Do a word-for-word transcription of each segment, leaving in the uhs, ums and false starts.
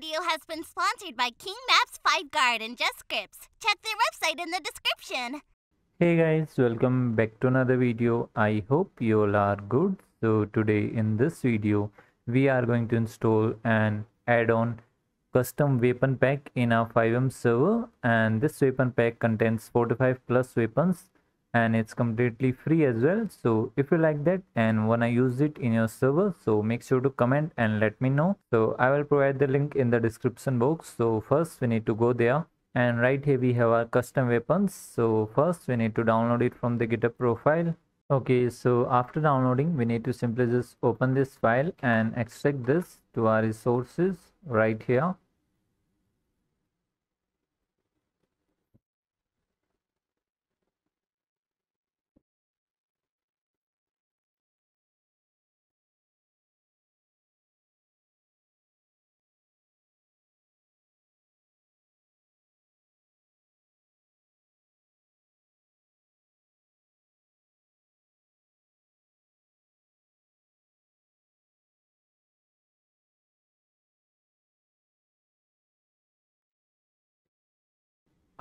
video has been sponsored by King Maps, FiveGuard, and JustScripts. Check their website in the description. Hey guys, welcome back to another video. I hope you all are good. So today in this video, we are going to install an add-on custom weapon pack in our FiveM server. And this weapon pack contains forty-five plus weapons and it's completely free as well. So if you like that and wanna use it in your server, so make sure to comment and let me know. So I will provide the link in the description box. So first we need to go there, and right here we have our custom weapons. So first we need to download it from the GitHub profile. Okay, so after downloading we need to simply just open this file and extract this to our resources right here.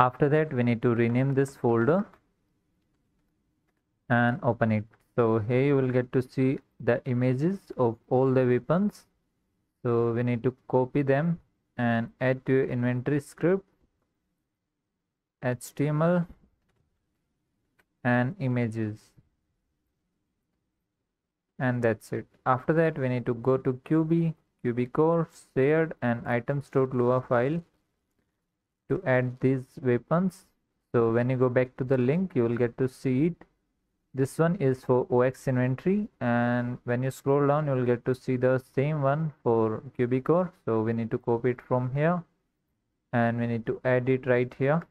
After that we need to rename this folder and open it. So here you will get to see the images of all the weapons. So we need to copy them and add to your inventory script, H T M L and images. And that's it. After that we need to go to Q B, QBCore, shared and items.lua file to add these weapons. So when you go back to the link you will get to see it. This one is for ox inventory, and when you scroll down you will get to see the same one for QBCore. So we need to copy it from here and we need to add it right here,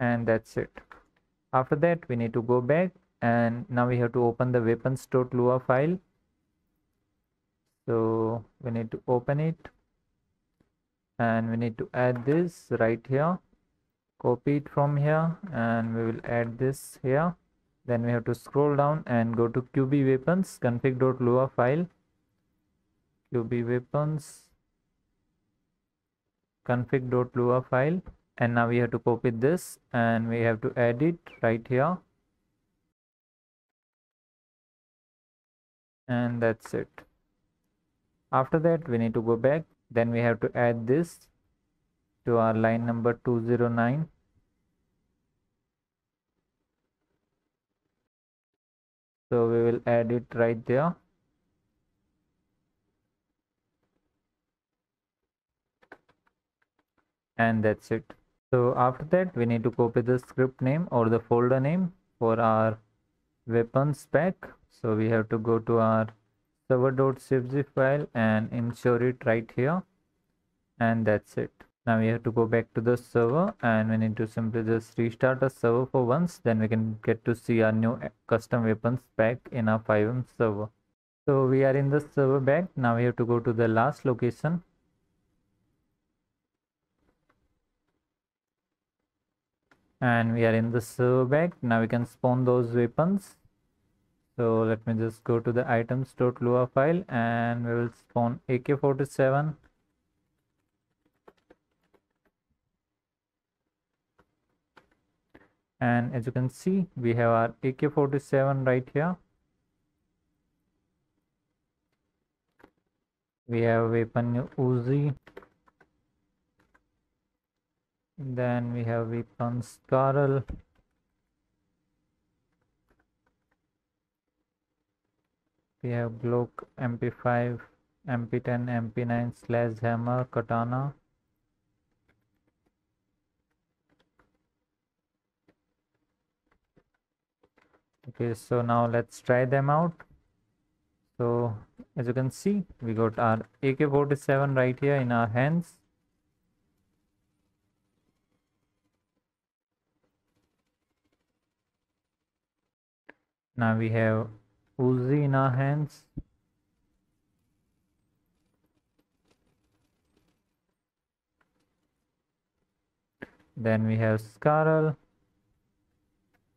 and that's it. After that we need to go back, and now we have to open the weapons.lua file. So we need to open it and we need to add this right here, copy it from here, and we will add this here. Then we have to scroll down and go to Q B weapons config.lua file, Q B weapons config.lua file, and now we have to copy this and we have to add it right here, and that's it. After that we need to go back. Then we have to add this to our line number two oh nine. So we will add it right there. And that's it. So after that we need to copy the script name or the folder name for our weapons pack. So we have to go to our server.cfg file and ensure it right here, and that's it. Now we have to go back to the server and we need to simply just restart the server for once. Then we can get to see our new custom weapons pack in our FiveM server. So we are in the server back. Now we have to go to the last location. And we are in the server back. Now we can spawn those weapons. So let me just go to the items.lua file and we will spawn A K forty-seven and as you can see we have our A K forty-seven right here. We have weapon Uzi, then we have weapon Scarl, we have Glock, M P five, M P ten, M P nine, slash hammer, katana, okay. So now let's try them out. So as you can see we got our A K forty-seven right here in our hands. Now we have Uzi in our hands, then we have Scarl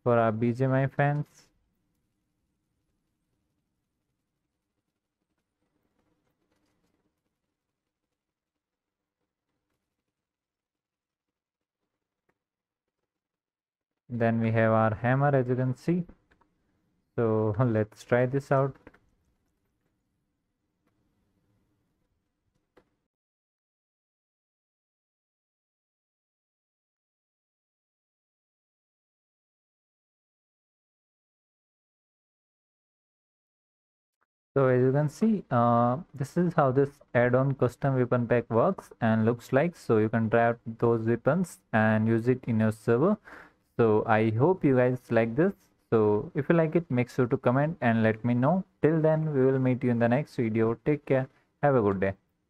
for our B G M I fans, Then we have our hammer, as you can see. So let's try this out. So as you can see, uh, this is how this add-on custom weapon pack works and looks like. So you can try out those weapons and use it in your server. So I hope you guys like this. So if you like it, make sure to comment and let me know. Till then, we will meet you in the next video. Take care. Have a good day.